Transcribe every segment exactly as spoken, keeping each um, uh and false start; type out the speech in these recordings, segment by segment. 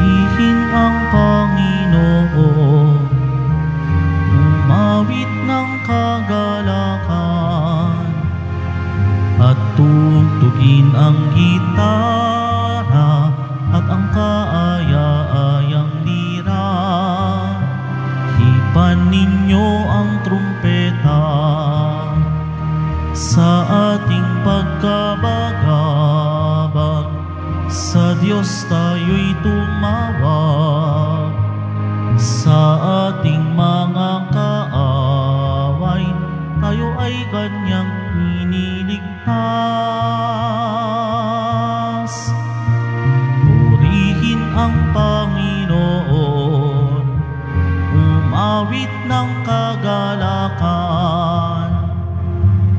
Purihin ang Panginoon, umawit ng kagalakan, at tugtugin ang gitara at ang kaaya-ayang lira. Hipan ninyo ang trumpeta sa ating pagkabagabag. Sa Diyos tayo'y tumawag, sa ating mga kaaway tayo ay kanyang iniligtas. Purihin ang Panginoon, umawit ng kagalakan,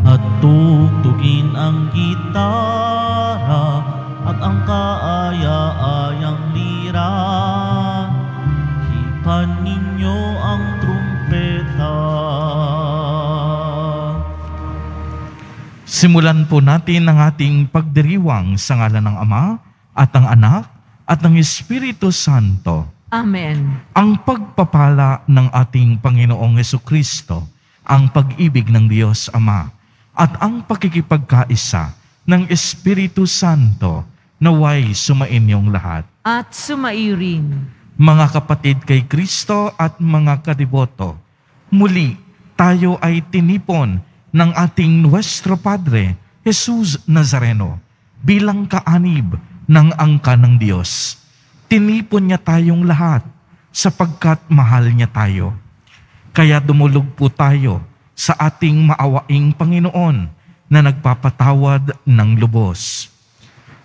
at tugtugin ang gitara at ang kaaya-ayang lira. Hipan ninyo ang trumpeta. Simulan po natin ang ating pagdiriwang sa ngalan ng Ama at ng Anak at ng Espiritu Santo. Amen. Ang pagpapala ng ating Panginoong Hesukristo, ang pag-ibig ng Diyos Ama, at ang pakikipagkaisa ng Espiritu Santo naway sumainyong lahat. At sumairin. Mga kapatid kay Kristo at mga kadiboto, muli tayo ay tinipon ng ating Nuestro Padre Jesus Nazareno bilang kaanib ng angka ng Diyos. Tinipon niya tayong lahat sapagkat mahal niya tayo. Kaya dumulog po tayo sa ating maawaing Panginoon na nagpapatawad ng lubos.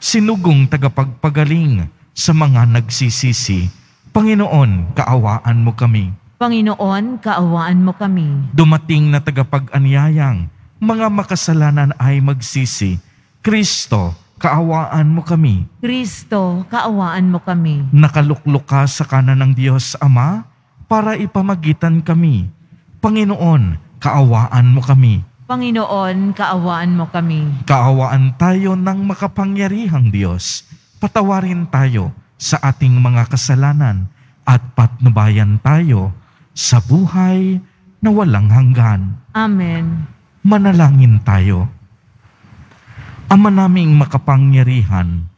Sinugong tagapagpagaling sa mga nagsisisi, Panginoon, kaawaan mo kami. Panginoon, kaawaan mo kami. Dumating na tagapag-anyayang, mga makasalanan ay magsisi, Kristo, kaawaan mo kami. Kristo, kaawaan mo kami. Nakaluklok ka sa kanan ng Diyos Ama para ipamagitan kami, Panginoon, kaawaan mo kami. Panginoon, kaawaan mo kami. Kaawaan tayo ng makapangyarihang Diyos. Patawarin tayo sa ating mga kasalanan at patnubayan tayo sa buhay na walang hanggan. Amen. Manalangin tayo. Ama naming makapangyarihan,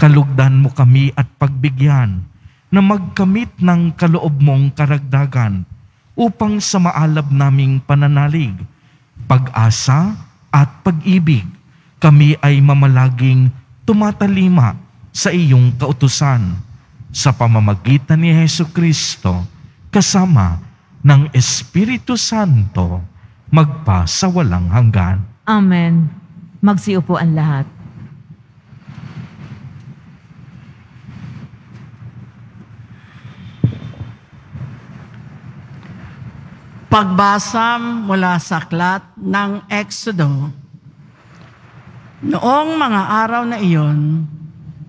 kalugdan mo kami at pagbigyan na magkamit ng kaloob mong karagdagan upang sa maalab naming pananalig, pag-asa at pag-ibig, kami ay mamalaging tumatalima sa iyong kautusan sa pamamagitan ni Hesukristo kasama ng Espiritu Santo magpa sa walang hanggan. Amen. Magsiupo ang lahat. Pagbasa mula sa aklat ng Exodo. Noong mga araw na iyon,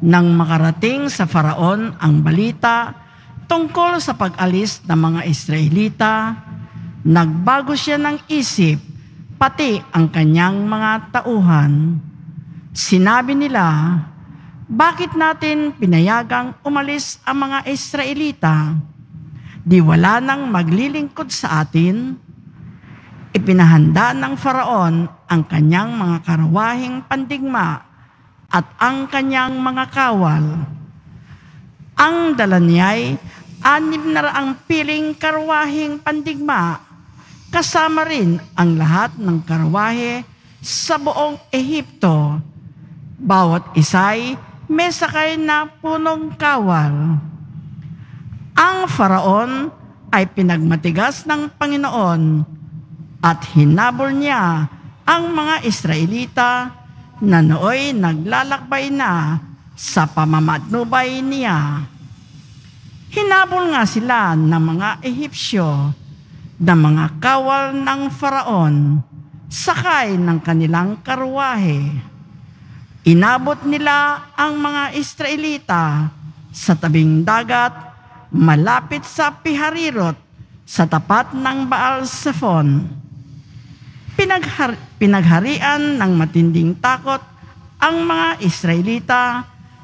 nang makarating sa Faraon ang balita tungkol sa pag-alis ng mga Israelita, nagbago siya ng isip, pati ang kanyang mga tauhan. Sinabi nila, bakit natin pinayagang umalis ang mga Israelita? Di wala nang maglilingkod sa atin. Ipinahanda ng Faraon ang kanyang mga karawahing pandigma at ang kanyang mga kawal. Ang dala niya'y anim na raang piling karawahing pandigma, kasama rin ang lahat ng karawahe sa buong Ehipto. Bawat isa'y may sakay na punong kawal. Ang Faraon ay pinagmatigas ng Panginoon at hinabol niya ang mga Israelita na nooy naglalakbay na sa pamamatnubay niya. Hinabol nga sila ng mga Ehipsyo na mga kawal ng Faraon sakay ng kanilang karuwahe. Inabot nila ang mga Israelita sa tabing dagat malapit sa Pihariroth, sa tapat ng Baal-Sephon. Pinaghar- pinagharian ng matinding takot ang mga Israelita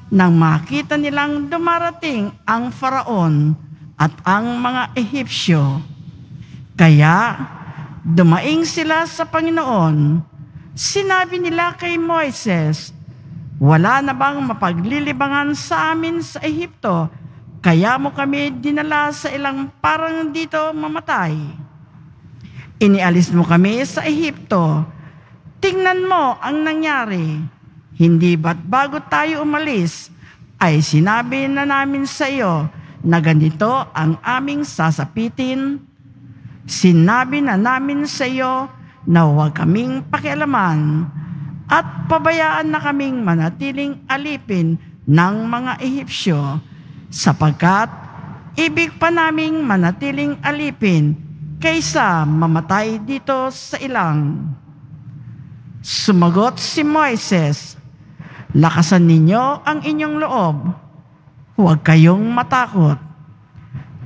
Nang makita nilang dumarating ang Faraon at ang mga Ehipsyo, kaya dumaing sila sa Panginoon. Sinabi nila kay Moises, "Wala na bang mapaglilibangan sa amin sa Ehipto? Kaya mo kami dinala sa ilang parang dito mamatay. Inialis mo kami sa Ehipto. Tingnan mo ang nangyari. Hindi ba't bago tayo umalis, ay sinabi na namin sa iyo na ganito ang aming sasapitin? Sinabi na namin sa iyo na huwag kaming pakialaman at pabayaan na kaming manatiling alipin ng mga Ehipsyo, sapagkat ibig pa naming manatiling alipin kaysa mamatay dito sa ilang." Sumagot si Moises, "Lakasan ninyo ang inyong loob. Huwag kayong matakot.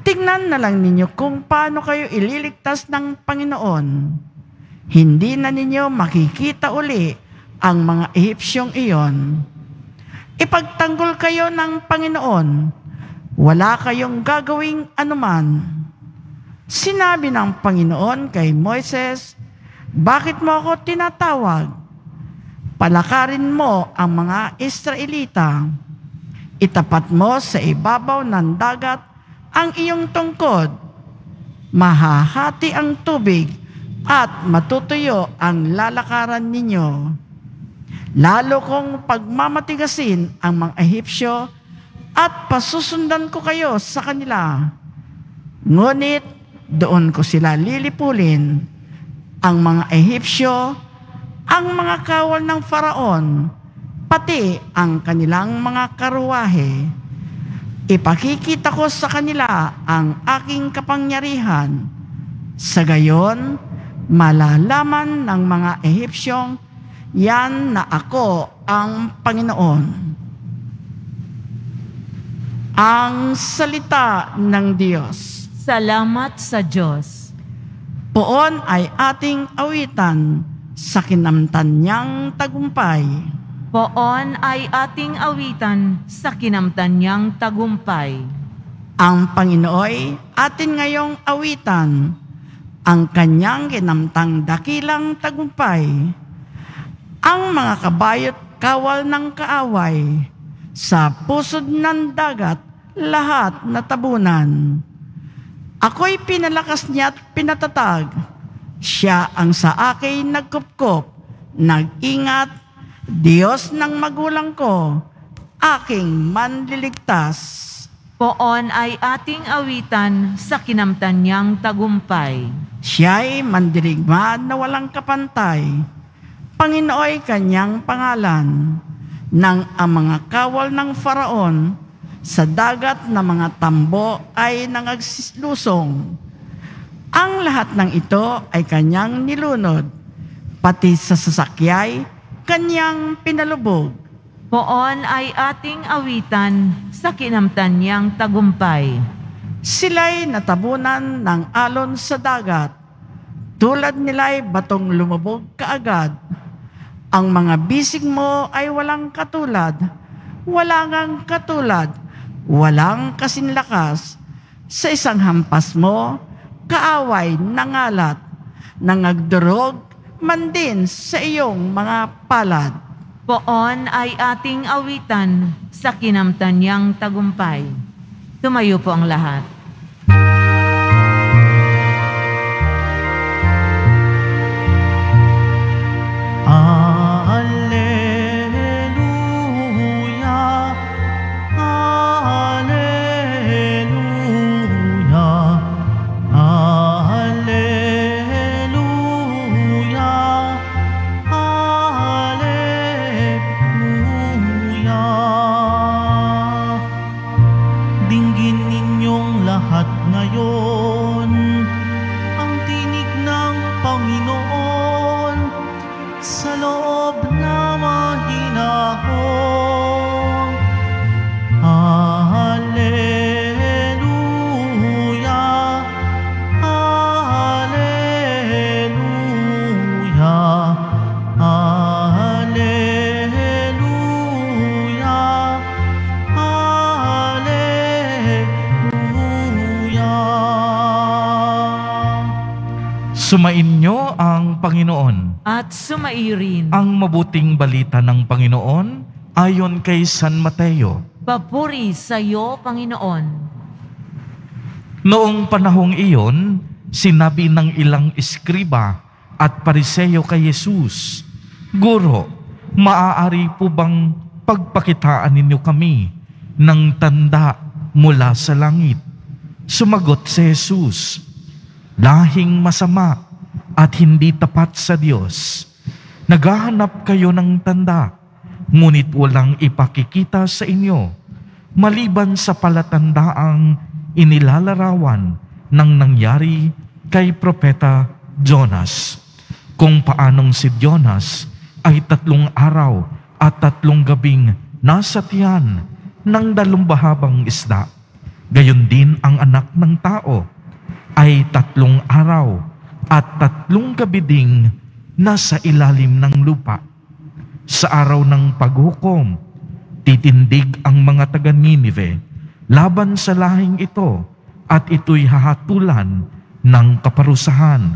Tingnan na lang ninyo kung paano kayo ililigtas ng Panginoon. Hindi na ninyo makikita uli ang mga Ehipsyong iyon. Ipagtanggol kayo ng Panginoon. Wala kayong gagawing anuman." Sinabi ng Panginoon kay Moises, "Bakit mo ako tinatawag? Palakarin mo ang mga Israelita. Itapat mo sa ibabaw ng dagat ang iyong tungkod. Mahahati ang tubig at matutuyo ang lalakaran ninyo. Lalo kong pagmamatigasin ang mga Ehipsyo at pasusundan ko kayo sa kanila. Ngunit doon ko sila lilipulin, ang mga Ehipsyo, ang mga kawal ng Faraon, pati ang kanilang mga karuwahe. Ipakikita ko sa kanila ang aking kapangyarihan. Sa gayon, malalaman ng mga Ehipsyong yan na ako ang Panginoon." Ang salita ng Diyos. Salamat sa Diyos. Poon ay ating awitan sa kinamtan niyang tagumpay. Poon ay ating awitan sa kinamtan niyang tagumpay. Ang Panginooy atin ngayong awitan, ang kanyang kinamtang dakilang tagumpay. Ang mga kabayot kawal ng kaaway, sa pusod ng dagat lahat natabunan. Ako'y pinalakas niya at pinatatag, siya ang sa akin nagkupkup, nag-ingat, Diyos ng magulang ko, aking manliligtas. Poon ay ating awitan sa kinamtan niyang tagumpay. Siya'y mandirigma na walang kapantay, Panginooy kanyang pangalan, nang ang mga kawal ng Faraon, sa dagat na mga tambo ay nangaglusong. Ang lahat ng ito ay kanyang nilunod, pati sa sasakyay, kanyang pinalubog. Poon ay ating awitan sa kinamtan niyang tagumpay. Sila'y natabunan ng alon sa dagat, tulad nila'y batong lumubog kaagad. Ang mga bisig mo ay walang katulad, walang ang katulad, walang kasinlakas. Sa isang hampas mo, kaaway nangalat, nangagdurog man din sa iyong mga palad. Poon ay ating awitan sa kinamtan niyang tagumpay. Tumayo po ang lahat. Alleluia, Alleluia, Alleluia. Sumainyo ang Panginoon. At sumairin. Ang mabuting balita ng Panginoon ayon kay San Mateo. Papuri sa iyo, Panginoon. Noong panahong iyon, sinabi ng ilang iskriba at pariseo kay Hesus, "Guro, maaari po bang pagpakitaan ninyo kami ng tanda mula sa langit?" Sumagot si Hesus, "Lahing masama at hindi tapat sa Diyos. Naghahanap kayo ng tanda, ngunit walang ipakikita sa inyo, maliban sa palatandaang inilalarawan ng nangyari kay Propeta Jonas, kung paanong si Jonas ay tatlong araw at tatlong gabing nasa tiyan ng dalumbahabang isda. Gayon din ang anak ng tao ay tatlong araw at tatlong gabi ding nasa ilalim ng lupa. Sa araw ng paghukom, titindig ang mga taga Nineveh laban sa lahing ito at ito'y hahatulan ng kaparusahan,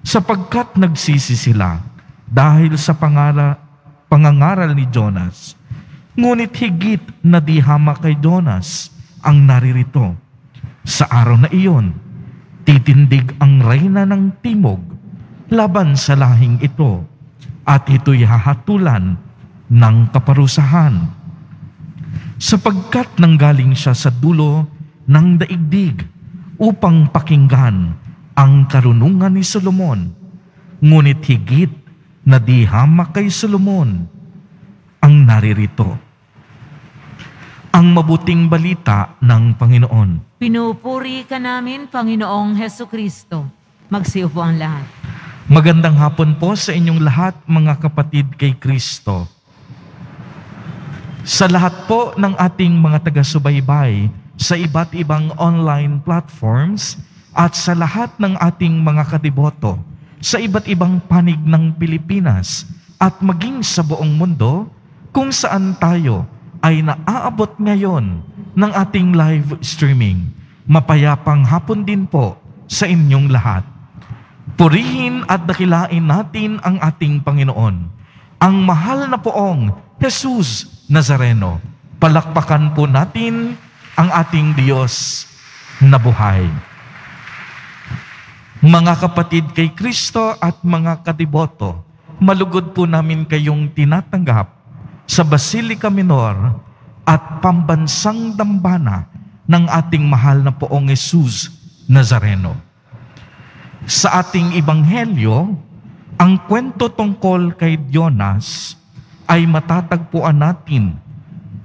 sapagkat nagsisi sila dahil sa pangara, pangangaral ni Jonas. Ngunit higit na di hama kay Jonas ang naririto. Sa araw na iyon, titindig ang reyna ng timog laban sa lahing ito at ito'y hahatulan ng kaparusahan, sapagkat nanggaling siya sa dulo ng daigdig upang pakinggan ang karunungan ni Solomon, ngunit higit na di hamak kay Solomon ang naririto." Ang mabuting balita ng Panginoon. Pinupuri ka namin, Panginoong Hesus Kristo. Magsiupo ang lahat. Magandang hapon po sa inyong lahat, mga kapatid kay Kristo. Sa lahat po ng ating mga taga-subaybay sa iba't ibang online platforms at sa lahat ng ating mga kadiboto sa iba't ibang panig ng Pilipinas at maging sa buong mundo, kung saan tayo ay naaabot ngayon ng ating live streaming. Mapayapang hapon din po sa inyong lahat. Purihin at dakilain natin ang ating Panginoon, ang mahal na poong Jesus Nazareno. Palakpakan po natin ang ating Diyos na buhay. Mga kapatid kay Kristo at mga kadiboto, malugod po namin kayong tinatanggap sa Basilica Minor at pambansang dambana ng ating mahal na poong Jesus Nazareno. Sa ating ebanghelyo, ang kwento tungkol kay Jonas ay matatagpuan natin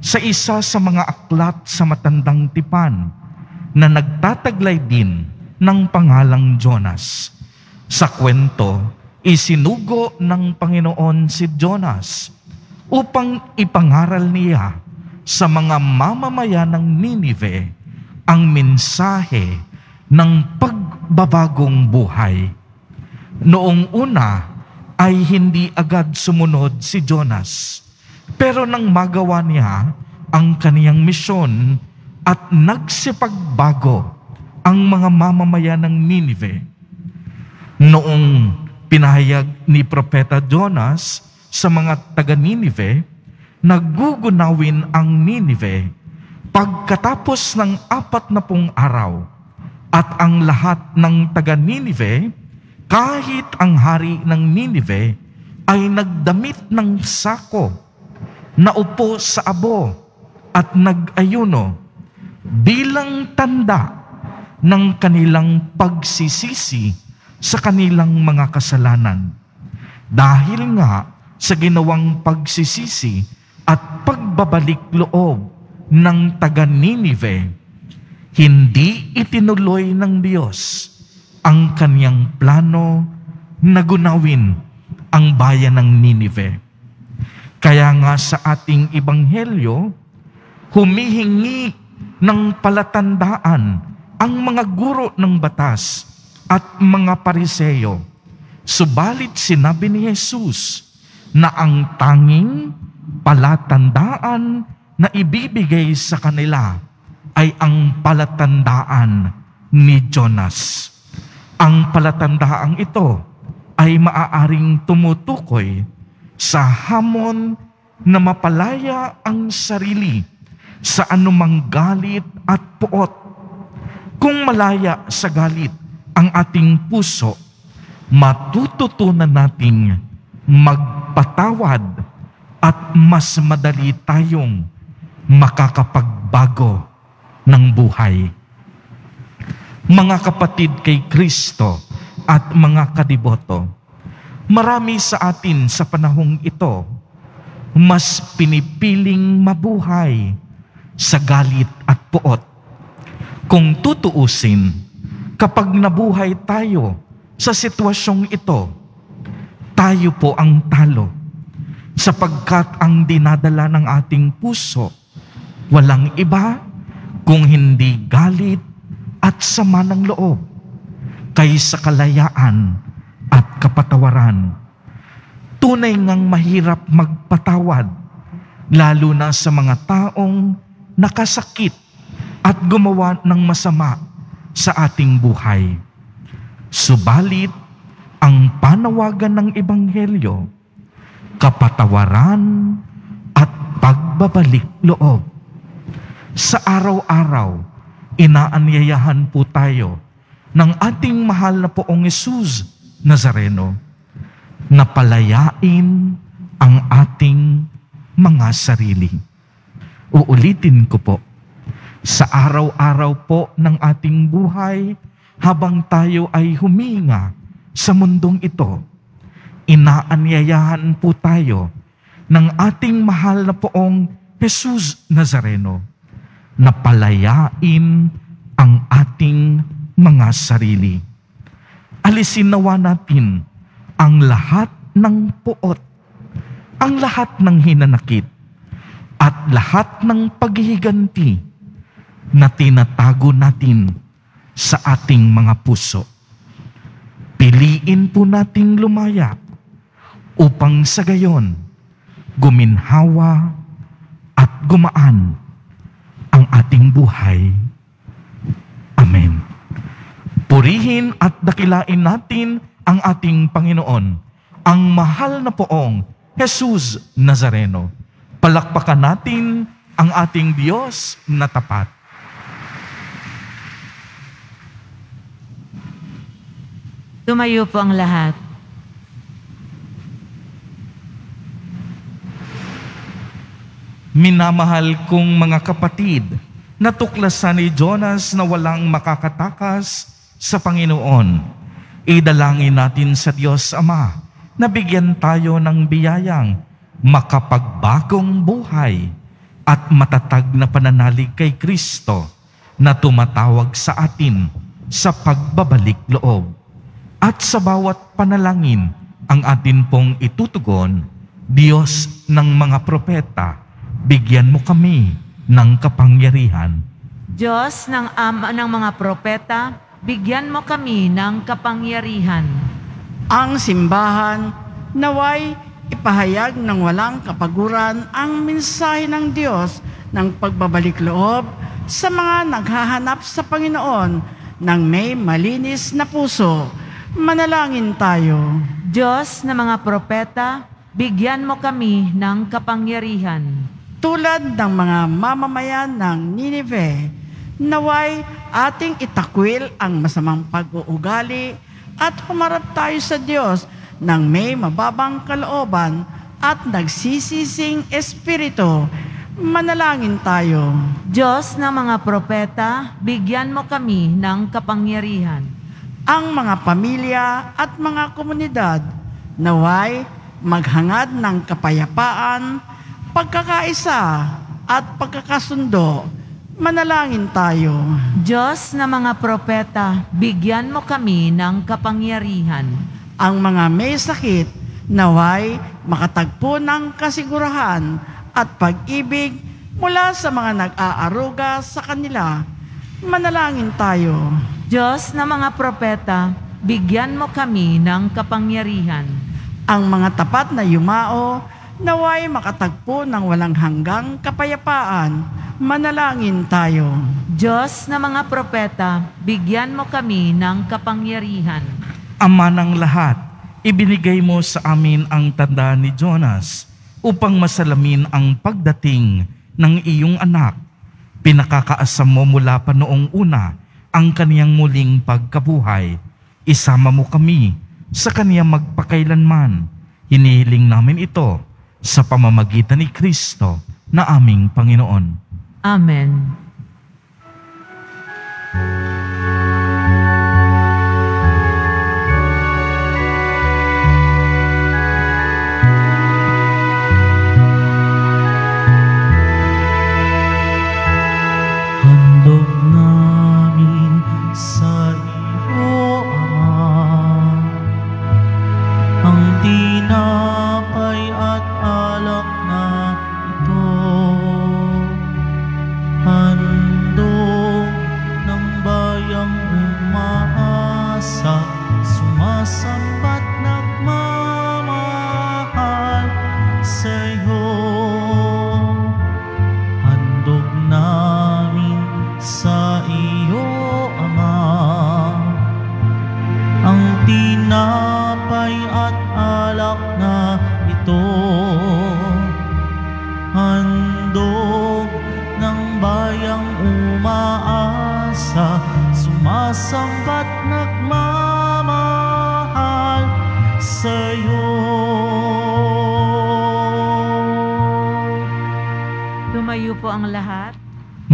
sa isa sa mga aklat sa matandang tipan na nagtataglay din ng pangalang Jonas. Sa kwento, isinugo ng Panginoon si Jonas upang ipangaral niya sa mga mamamayan ng Nineveh ang mensahe ng pag babagong buhay. Noong una ay hindi agad sumunod si Jonas, pero nang magawa niya ang kaniyang misyon at nagsipagbago ang mga mamamayan ng Nineveh. Noong pinahayag ni Propeta Jonas sa mga taga Nineveh, naggugunawin ang Nineveh pagkatapos ng apat na pung araw. At ang lahat ng taga Nineveh, kahit ang hari ng Nineveh, ay nagdamit ng sako, naupo sa abo at nag-ayuno bilang tanda ng kanilang pagsisisi sa kanilang mga kasalanan. Dahil nga sa ginawang pagsisisi at pagbabalik loob ng taga Nineveh, hindi itinuloy ng Diyos ang kaniyang plano na gunawin ang bayan ng Nineveh. Kaya nga sa ating ebanghelyo, humihingi ng palatandaan ang mga guro ng batas at mga pariseo. Subalit sinabi ni Hesus na ang tanging palatandaan na ibibigay sa kanila ay ang palatandaan ni Jonas. Ang palatandaang ito ay maaaring tumutukoy sa hamon na mapalaya ang sarili sa anumang galit at puot. Kung malaya sa galit ang ating puso, matututunan nating magpatawad at mas madali tayong makakapagbago ng buhay. Mga kapatid kay Kristo at mga kadiboto, marami sa atin sa panahong ito mas pinipiling mabuhay sa galit at puot. Kung tutuusin, kapag nabuhay tayo sa sitwasyong ito, tayo po ang talo, sapagkat ang dinadala ng ating puso walang iba kung hindi galit at sama ng loob kaysa kalayaan at kapatawaran. Tunay ngang mahirap magpatawad, lalo na sa mga taong nakasakit at gumawa ng masama sa ating buhay. Subalit, ang panawagan ng Ebanghelyo, kapatawaran at pagbabalik loob. Sa araw-araw, inaanyayahan po tayo ng ating mahal na Poong Hesus Nazareno na palayain ang ating mga sarili. Uulitin ko po, sa araw-araw po ng ating buhay, habang tayo ay huminga sa mundong ito, inaanyayahan po tayo ng ating mahal na Poong Hesus Nazareno na palayain ang ating mga sarili. Alisin nawa natin ang lahat ng puot, ang lahat ng hinanakit, at lahat ng paghihiganti na tinatago natin sa ating mga puso. Piliin po nating lumaya upang sa gayon guminhawa at gumaan ang ating buhay. Amen. Purihin at dakilain natin ang ating Panginoon, ang mahal na Poong Hesus Nazareno. Palakpakan natin ang ating Diyos na tapat. Tumayo po ang lahat. Minamahal kong mga kapatid, natuklasan ni Jonas na walang makakatakas sa Panginoon. Idalangin natin sa Diyos Ama na bigyan tayo ng biyayang makapagbagong buhay at matatag na pananalig kay Kristo na tumatawag sa atin sa pagbabalik loob. At sa bawat panalangin, ang atin pong itutugon, Diyos ng mga propeta, bigyan mo kami ng kapangyarihan. Diyos ng, um, ng mga propeta, bigyan mo kami ng kapangyarihan. Ang simbahan, naway ipahayag ng walang kapaguran ang mensahe ng Diyos ng pagbabalik loob sa mga naghahanap sa Panginoon ng may malinis na puso. Manalangin tayo. Diyos na mga propeta, bigyan mo kami ng kapangyarihan. Tulad ng mga mamamayan ng Nineveh, naway ating itakwil ang masamang pag-uugali at humarap tayo sa Diyos ng may mababang kalooban at nagsisising espiritu. Manalangin tayo. Diyos na mga propeta, bigyan mo kami ng kapangyarihan. Ang mga pamilya at mga komunidad naway maghangad ng kapayapaan, pagkakaisa at pagkakasundo. Manalangin tayo. Diyos na mga propeta, bigyan mo kami ng kapangyarihan. Ang mga may sakit naway makatagpo ng kasigurahan at pag-ibig mula sa mga nag-aaruga sa kanila. Manalangin tayo. Diyos na mga propeta, bigyan mo kami ng kapangyarihan. Ang mga tapat na yumao, naway makatagpo ng walang hanggang kapayapaan. Manalangin tayo. Diyos na mga propeta, bigyan mo kami ng kapangyarihan. Ama ng lahat, ibinigay mo sa amin ang tanda ni Jonas upang masalamin ang pagdating ng iyong anak. Pinakakaasam mo mula pa noong una ang kaniyang muling pagkabuhay. Isama mo kami sa kaniyang magpakailanman. Hinihiling namin ito sa pamamagitan ni Kristo na aming Panginoon. Amen.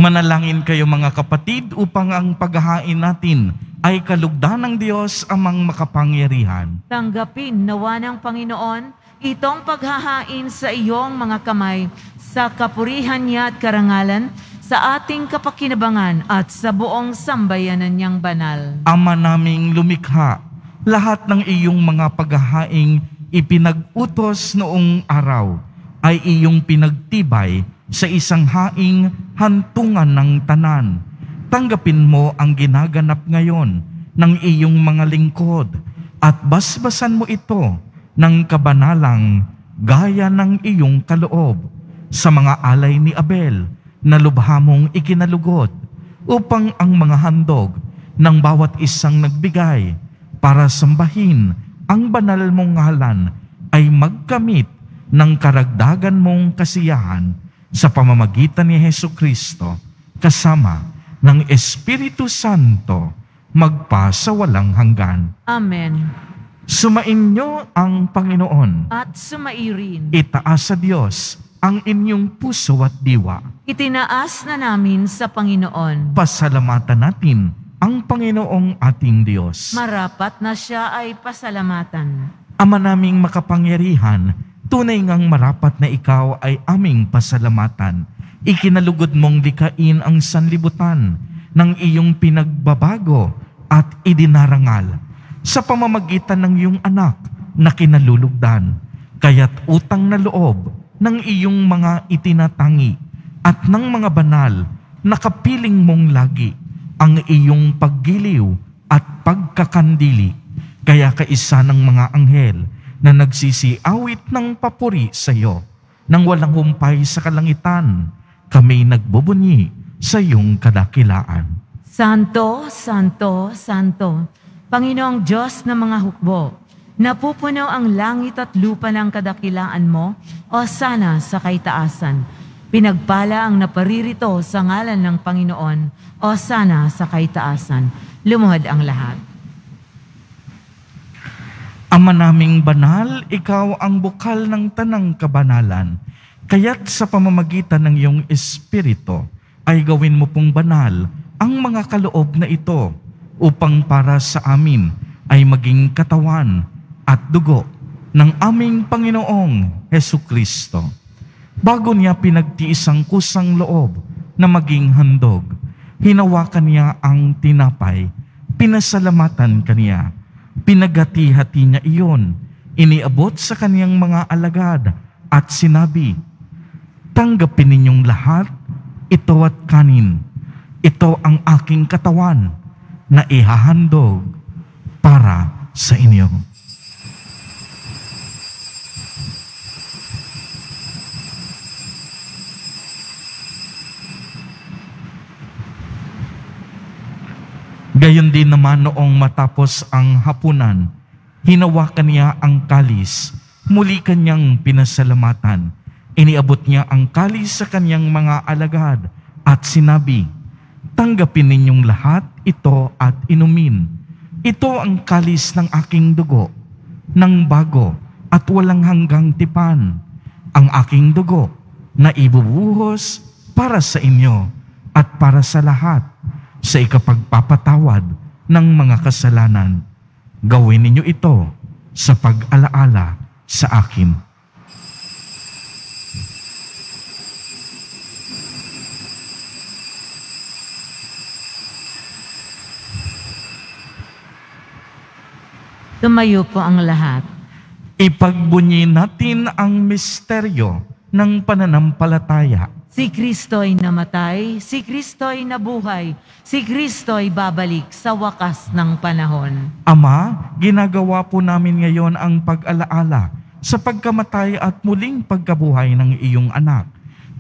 Manalangin kayo mga kapatid upang ang paghahain natin ay kalugdan ng Diyos amang makapangyarihan. Tanggapin nawa ng Panginoon itong paghahain sa iyong mga kamay sa kapurihan niya at karangalan sa ating kapakinabangan at sa buong sambayanan niyang banal. Ama naming lumikha, lahat ng iyong mga paghahaing ipinag-utos noong araw ay iyong pinagtibay sa isang haing hantungan ng tanan. Tanggapin mo ang ginaganap ngayon ng iyong mga lingkod at basbasan mo ito ng kabanalang gaya ng iyong kaloob sa mga alay ni Abel na lubha mong ikinalugod upang ang mga handog ng bawat isang nagbigay para sambahin ang banal mong ngalan ay magkamit ng karagdagan mong kasiyahan sa pamamagitan ni Hesus Kristo, kasama ng Espiritu Santo, magpa sa walang hanggan. Amen. Sumainyo ang Panginoon. At sumairin. Itaas sa Diyos ang inyong puso at diwa. Itinaas na namin sa Panginoon. Pasalamatan natin ang Panginoong ating Diyos. Marapat na siya ay pasalamatan. Ama naming makapangyarihan, tunay ngang marapat na ikaw ay aming pasalamatan. Ikinalugod mong likain ang sanlibutan ng iyong pinagbabago at idinarangal sa pamamagitan ng iyong anak na kinalulugdan. Kaya't utang na loob ng iyong mga itinatangi at ng mga banal na kapiling mong lagi ang iyong paggiliw at pagkakandili. Kaya kaisa ng mga anghel na nagsisiawit ng papuri sa iyo nang walang humpay sa kalangitan, kami nagbubunyi sa iyong kadakilaan. Santo, Santo, Santo, Panginoong Diyos ng mga hukbo, napupuno ang langit at lupa ng kadakilaan mo, o sana sa kaitaasan. Pinagpala ang naparirito sa ngalan ng Panginoon, o sana sa kaitaasan. Lumuhod ang lahat. Ama naming banal, ikaw ang bukal ng tanang kabanalan. Kaya't sa pamamagitan ng iyong Espiritu ay gawin mo pong banal ang mga kaloob na ito upang para sa amin ay maging katawan at dugo ng aming Panginoong Hesukristo. Bago niya pinagtiis ang kusang loob na maging handog, hinawakan niya ang tinapay, pinasalamatan kaniya. Pinagati-hati niya iyon, iniabot sa kaniyang mga alagad at sinabi, "Tanggapin ninyong lahat, ito at kanin. Ito ang aking katawan na ihahandog para sa inyo." Gayon din naman noong matapos ang hapunan, hinawakan niya ang kalis, muli kanyang pinasalamatan. Iniabot niya ang kalis sa kanyang mga alagad at sinabi, "Tanggapin ninyong lahat ito at inumin. Ito ang kalis ng aking dugo, ng bago at walang hanggang tipan, ang aking dugo na ibubuhos para sa inyo at para sa lahat sa ikapagpapatawad ng mga kasalanan. Gawin ninyo ito sa pag-alaala sa akin." Tumayo po ang lahat. Ipagbunyin natin ang misteryo ng pananampalataya. Si Kristo'y namatay, si Kristo'y nabuhay, si Kristo'y babalik sa wakas ng panahon. Ama, ginagawa po namin ngayon ang pag-alaala sa pagkamatay at muling pagkabuhay ng iyong anak.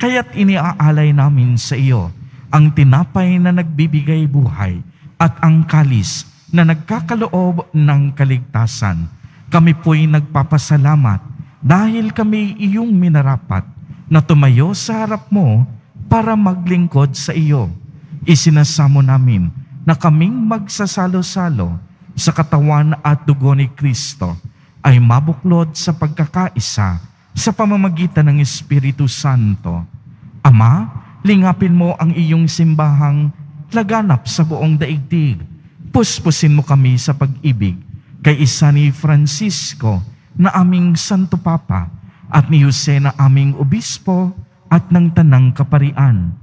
Kaya't iniaalay namin sa iyo ang tinapay na nagbibigay buhay at ang kalis na nagkakaloob ng kaligtasan. Kami po'y nagpapasalamat dahil kami iyong minarapat na tumayo sa harap mo para maglingkod sa iyo. Isinasamo namin na kaming magsasalo-salo sa katawan at dugo ni Kristo ay mabuklod sa pagkakaisa sa pamamagitan ng Espiritu Santo. Ama, lingapin mo ang iyong simbahang laganap sa buong daigdig. Puspusin mo kami sa pag-ibig kay Isani Francisco na aming Santo Papa at ni Yusena aming obispo at ng Tanang Kaparian.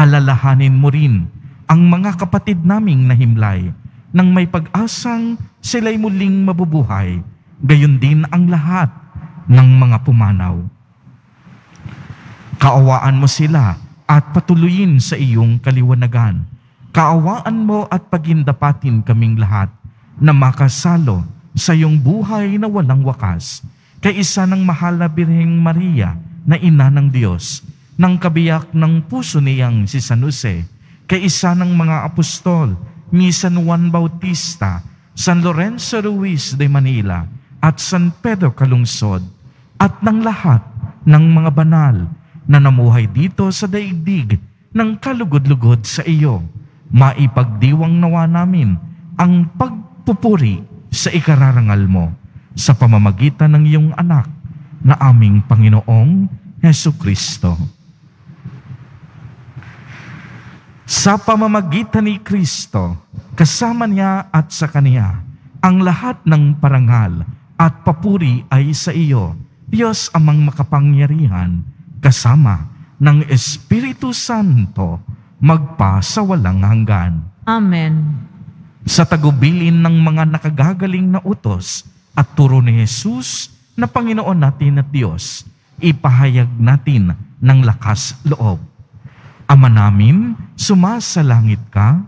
Alalahanin mo rin ang mga kapatid naming nahimlay nang may pag-asang sila'y muling mabubuhay, gayon din ang lahat ng mga pumanaw. Kaawaan mo sila at patuloyin sa iyong kaliwanagan. Kaawaan mo at pagindapatin kaming lahat na makasalo sa iyong buhay na walang wakas, kay isa ng mahal na Birheng Maria na ina ng Diyos, ng kabiyak ng puso niyang si San Jose, kay isa ng mga apostol ni San Juan Bautista, San Lorenzo Ruiz de Manila, at San Pedro Calungsod, at ng lahat ng mga banal na namuhay dito sa daigdig ng kalugod-lugod sa iyo. Maipagdiwang nawa namin ang pagpupuri sa ikararangal mo sa pamamagitan ng iyong anak na aming Panginoong Hesus Kristo. Sa pamamagitan ni Kristo, kasama niya at sa Kaniya, ang lahat ng parangal at papuri ay sa iyo, Diyos amang makapangyarihan, kasama ng Espiritu Santo, magpa sa walang hanggan. Amen. Sa tagubilin ng mga nakagagaling na utos at turo ni Hesus na Panginoon natin at Diyos, ipahayag natin ng lakas loob. Ama namin, sumasalangit ka.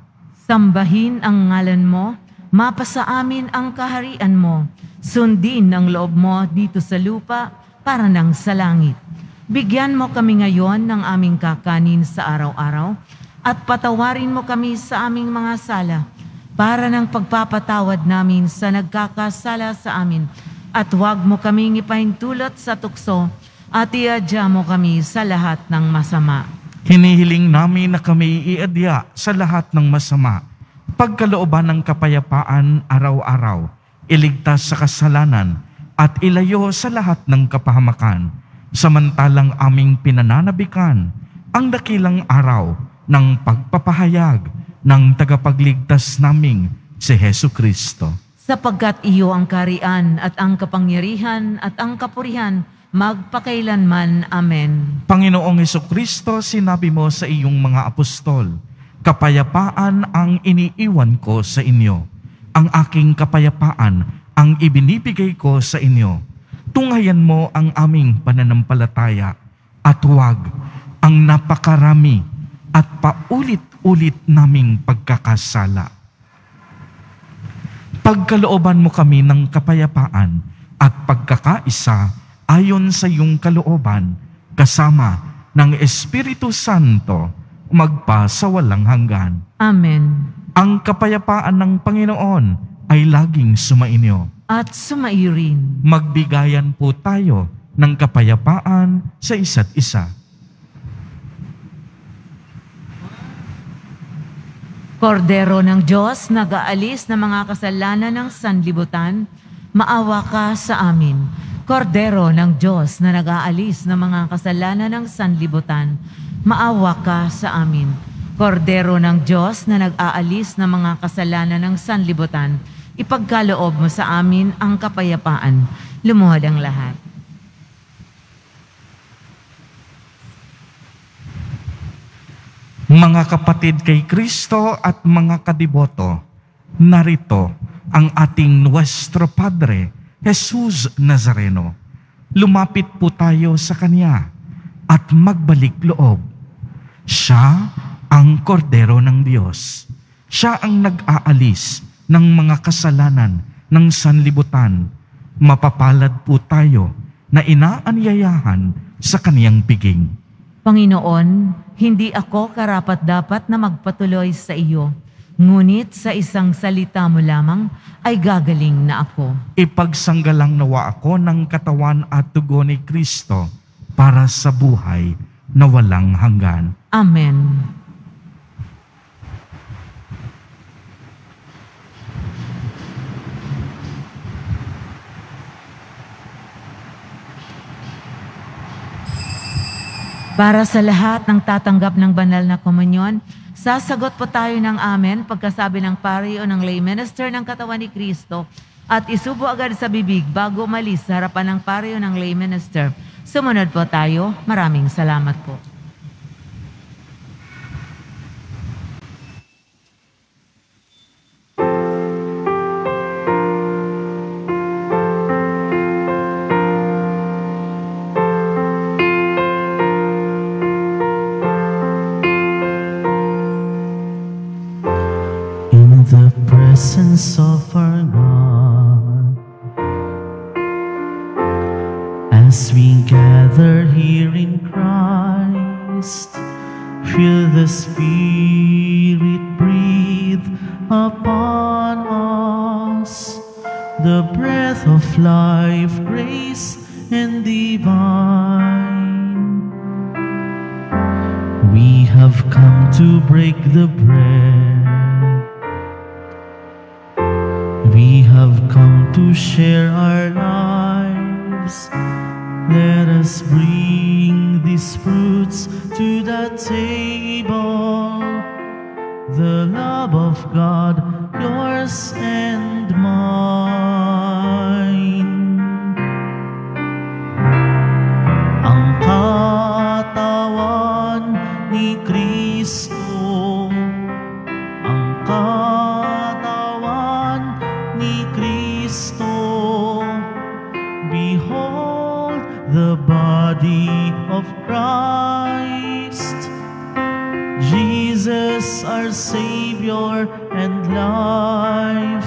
Sambahin ang ngalan mo, mapasa amin ang kaharian mo, sundin ang loob mo dito sa lupa para nang sa langit. Bigyan mo kami ngayon ng aming kakanin sa araw-araw at patawarin mo kami sa aming mga sala, para ng pagpapatawad namin sa nagkakasala sa amin. At huwag mo kaming ipahintulot sa tukso, at iadya mo kami sa lahat ng masama. Hinihiling namin na kami iadya sa lahat ng masama. Pagkalooban ng kapayapaan araw-araw, iligtas sa kasalanan, at ilayo sa lahat ng kapahamakan, samantalang aming pinananabikan ang dakilang araw ng pagpapahayag ng tagapagligtas naming si Hesus Kristo. Sapagkat iyo ang kaharian at ang kapangyarihan at ang kapurihan magpakailanman. Amen. Panginoong Hesus Kristo, sinabi mo sa iyong mga apostol, "Kapayapaan ang iniiwan ko sa inyo. Ang aking kapayapaan ang ibinibigay ko sa inyo. Tunghayan mo ang aming pananampalataya at huwag ang napakarami at paulit ulit naming pagkakasala." Pagkalooban mo kami ng kapayapaan at pagkakaisa ayon sa iyong kalooban, kasama ng Espiritu Santo, magpa sa walang hanggan. Amen. Ang kapayapaan ng Panginoon ay laging sumainyo. At sumairin. Magbigayan po tayo ng kapayapaan sa isa't isa. Kordero ng Diyos, nag-aalis ng mga kasalanan ng sanlibutan, maawa ka sa amin. Kordero ng Diyos na nag-aalis ng mga kasalanan ng sanlibutan, maawa ka sa amin. Kordero ng Diyos na nag-aalis ng mga kasalanan ng sanlibutan, ipagkaloob mo sa amin ang kapayapaan. Lumuhod ang lahat. Mga kapatid kay Kristo at mga kadiboto, narito ang ating Nuestro Padre Jesus Nazareno. Lumapit po tayo sa Kanya at magbalik loob. Siya ang Kordero ng Diyos. Siya ang nag-aalis ng mga kasalanan ng sanlibutan. Mapapalad po tayo na inaanyayahan sa Kaniyang piging. Panginoon, hindi ako karapat-dapat na magpatuloy sa iyo, ngunit sa isang salita mo lamang ay gagaling na ako. Ipagsanggalang nawa ako ng katawan at dugo ni Kristo para sa buhay na walang hanggan. Amen. Para sa lahat ng tatanggap ng banal na komunyon, sasagot po tayo ng amen pagkasabi ng pari o ng lay minister ng katawan ni Kristo at isubo agad sa bibig bago umalis sa harapan ng pari o ng lay minister. Sumunod po tayo. Maraming salamat po. Of our God, as we gather here in Christ, feel the Spirit breathe upon us the breath of life, grace, and divine. We have come to break the bread. We have come to share our lives. Let us bring these fruits to the table. The love of God, yours and mine. Ang katawan ni Kristo, ang body of Christ, Jesus our Savior and life.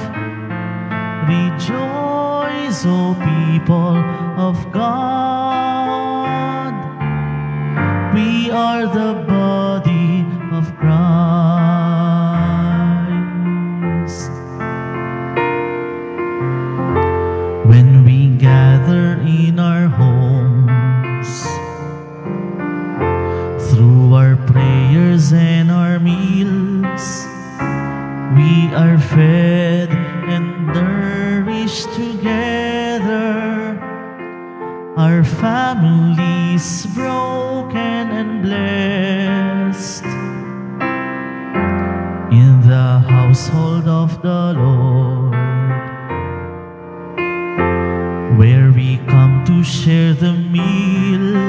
Rejoice, O people of God, we are the body of Christ. When we gather in our home, our prayers and our meals, we are fed and nourished together. Our families broken and blessed. In the household of the Lord, where we come to share the meal,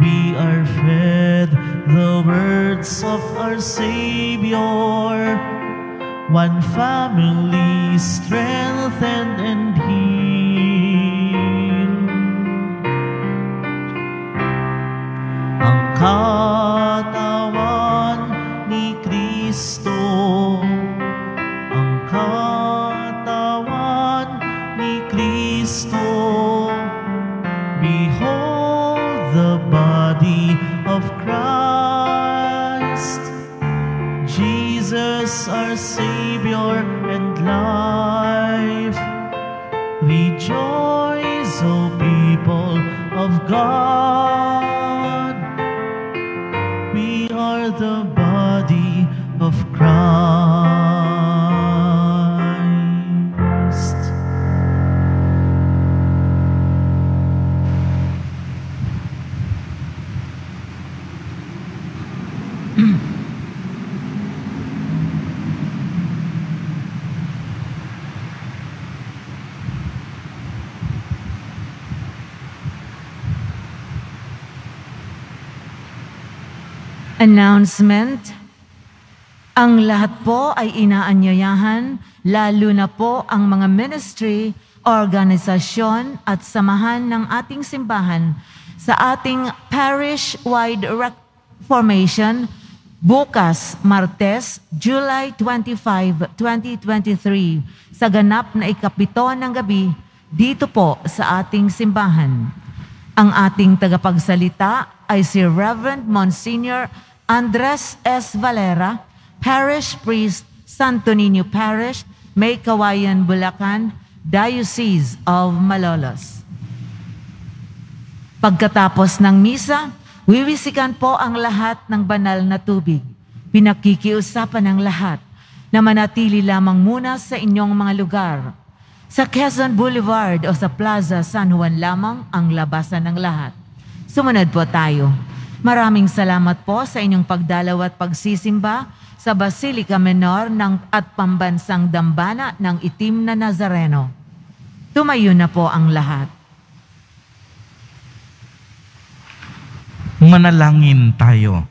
we are fed the words of our Savior. One family strengthened and healed. Ang katawan ni Kristo, ang katawan ni Kristo. Behold the body of Christ, Jesus Jesus, our Savior and life. Rejoice, O people of God. We are the body of Christ. Announcement. Ang lahat po ay inaanyayahan, lalo na po ang mga ministry, organisasyon at samahan ng ating simbahan sa ating parish-wide formation bukas, Martes, July twenty-fifth, twenty twenty-three, sa ganap na ikapito ng gabi dito po sa ating simbahan. Ang ating tagapagsalita ay si Reverend Monsignor Andres S. Valera, Parish Priest, Santo Niño Parish, Meycauayan, Bulacan, Diocese of Malolos. Pagkatapos ng misa, wiwisikan po ang lahat ng banal na tubig. Pinakikiusapan ng lahat na manatili lamang muna sa inyong mga lugar. Sa Quezon Boulevard o sa Plaza San Juan lamang ang labasan ng lahat. Sumunod po tayo. Maraming salamat po sa inyong pagdalaw at pagsisimba sa Basilica Minor ng at Pambansang Dambana ng Itim na Nazareno. Tumayo na po ang lahat. Manalangin tayo.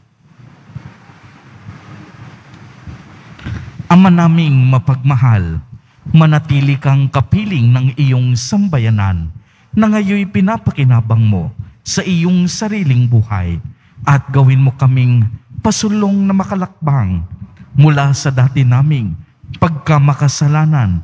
Ama naming mapagmahal, manatili kang kapiling ng iyong sambayanan na ngayoy pinapakinabang mo sa iyong sariling buhay at gawin mo kaming pasulong na makalakbang mula sa dati naming pagkamakasalanan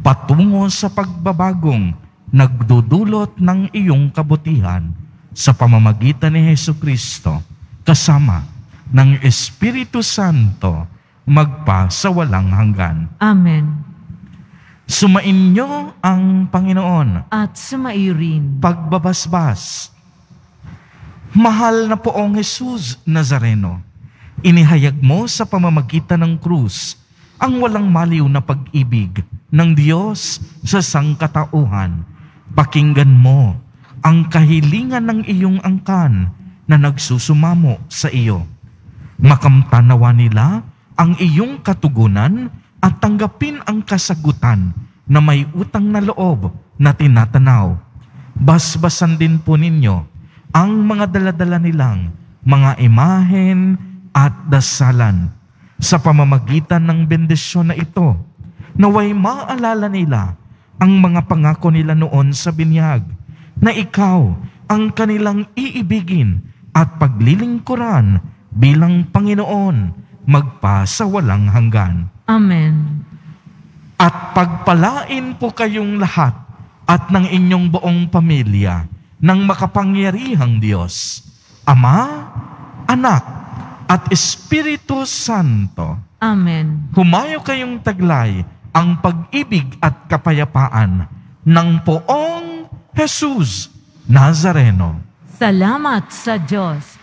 patungo sa pagbabagong nagdudulot ng iyong kabutihan sa pamamagitan ni Hesus Kristo kasama ng Espiritu Santo magpa sa walang hanggan. Amen. Sumainyo ang Panginoon at sumairin. Pagbabasbas. Mahal na Poong Hesus Nazareno, inihayag mo sa pamamagitan ng krus ang walang maliw na pag-ibig ng Diyos sa sangkatauhan. Pakinggan mo ang kahilingan ng iyong angkan na nagsusumamo sa iyo. Makamtanawa nila ang iyong katugunan at tanggapin ang kasagutan na may utang na loob na tinatanaw. Basbasan din po ninyo ang mga daladala nilang mga imahen at dasalan sa pamamagitan ng bendisyon na ito, naway maalala nila ang mga pangako nila noon sa binyag na ikaw ang kanilang iibigin at paglilingkuran bilang Panginoon magpa sa walang hanggan. Amen. At pagpalain po kayong lahat at ng inyong buong pamilya ng makapangyarihang Diyos, Ama, Anak, at Espiritu Santo. Amen. Humayo kayong taglay ang pag-ibig at kapayapaan ng Poong Hesus Nazareno. Salamat sa Diyos.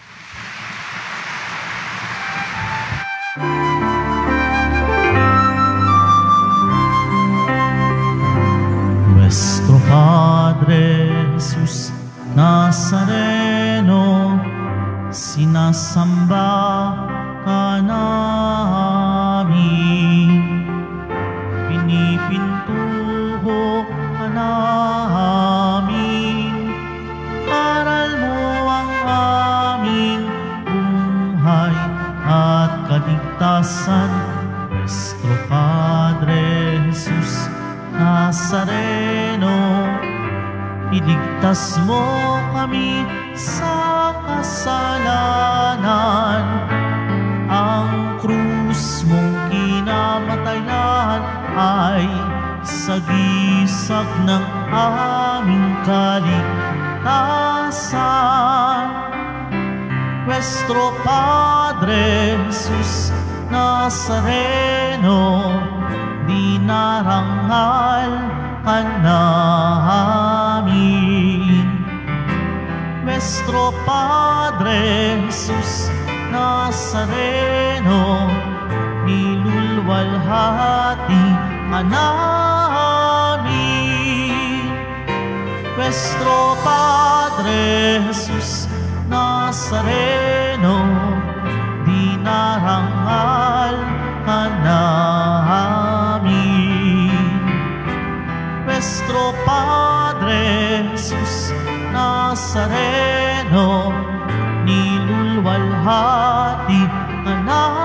Nuestro Padre Jesus Nazareno, sinasamba ka namin, pinipintuho ka namin, aral mo ang aming buhay at kaligtasan, Nuestro Padre Jesus Nazareno. Iligtas mo kami sa kasalanan, ang krus mong kinamatayan ay sagisag ng aming kaligtasan. Nuestro Padre Jesus Nazareno, dinarangal ka namin. Nuestro Padre Jesus Nazareno, nilulwalhati ka namin. Nuestro Padre Jesus Nazareno, dinarangal ka namin. Nuestro Padre Jesus Nazareno, nilulwalhati ka namin.